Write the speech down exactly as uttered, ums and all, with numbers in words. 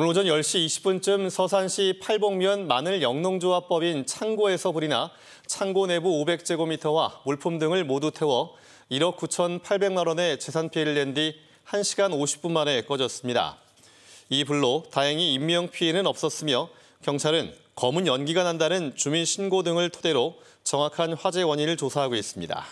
오늘 오전 열 시 이십 분쯤 서산시 팔복면 마늘영농조합법인 창고에서 불이 나 창고 내부 오백 제곱미터와 물품 등을 모두 태워 일억 구천팔백만 원의 재산 피해를 낸 뒤 한 시간 오십 분 만에 꺼졌습니다. 이 불로 다행히 인명피해는 없었으며 경찰은 검은 연기가 난다는 주민 신고 등을 토대로 정확한 화재 원인을 조사하고 있습니다.